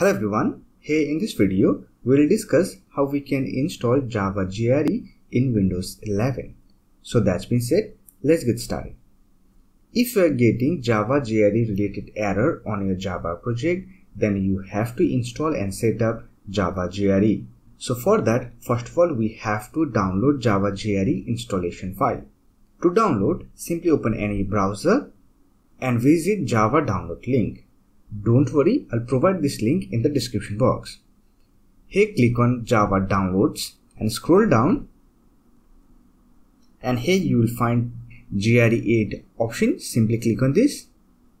Hello everyone, here in this video we will discuss how we can install Java JRE in Windows 11. So that's been said, let's get started. If you are getting Java JRE related error on your Java project, then you have to install and set up Java JRE. So for that, first of all we have to download Java JRE installation file. To download, simply open any browser and visit Java download link. Don't worry, I'll provide this link in the description box. Here click on Java Downloads and scroll down, and here you will find JRE 8 option. Simply click on this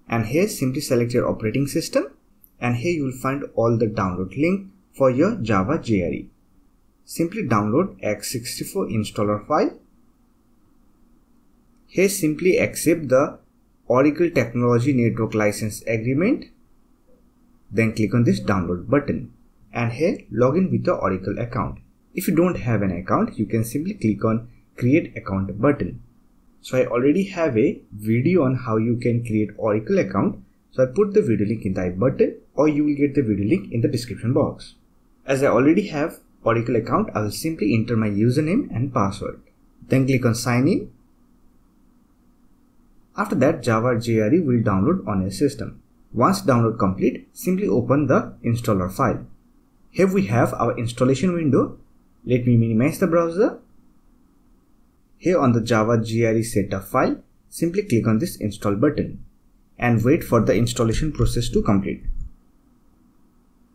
and here simply select your operating system, and here you will find all the download link for your Java JRE. Simply download x64 installer file. Here simply accept the Oracle Technology Network License Agreement. Then click on this download button and here log in with your Oracle account. If you don't have an account, you can simply click on create account button. So I already have a video on how you can create Oracle account, so I put the video link in the I button, or you will get the video link in the description box. As I already have Oracle account, I will simply enter my username and password. Then click on sign in. After that, Java JRE will download on your system. Once download complete, simply open the installer file. Here we have our installation window. Let me minimize the browser. Here on the Java JRE setup file, simply click on this install button and wait for the installation process to complete.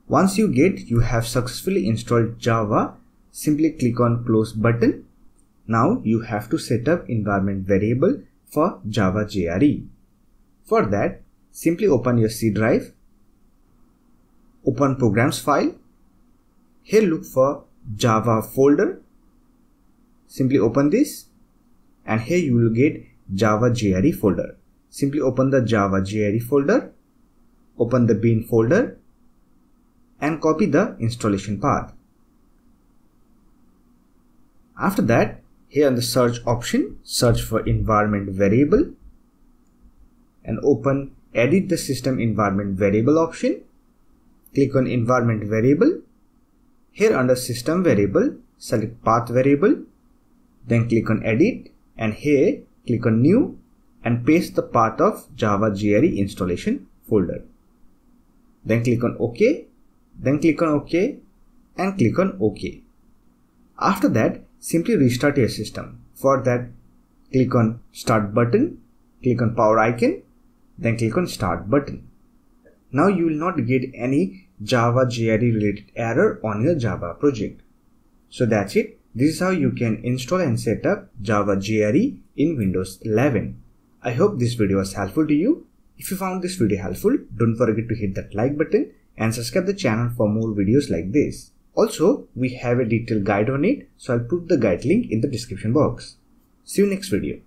Once you get you have successfully installed Java, simply click on close button. Now you have to set up environment variable for Java JRE. For that, simply open your C drive, open programs file, here look for Java folder, simply open this and here you will get Java JRE folder. Simply open the Java JRE folder, open the bin folder and copy the installation path. After that, here on the search option, search for environment variable and open edit the system environment variable option. Click on environment variable. Here under system variable, select path variable. Then click on edit and here click on new and paste the path of Java JRE installation folder. Then click on OK. Then click on OK and click on OK. After that, simply restart your system. For that, click on start button, click on power icon, then click on start button. Now you will not get any Java JRE related error on your Java project. So that's it. This is how you can install and set up Java JRE in Windows 11. I hope this video was helpful to you. If you found this video helpful, don't forget to hit that like button and subscribe the channel for more videos like this. Also, we have a detailed guide on it, so I'll put the guide link in the description box. See you next video.